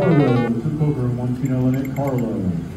Carlo took over in 1-2-0 limit. Carlo.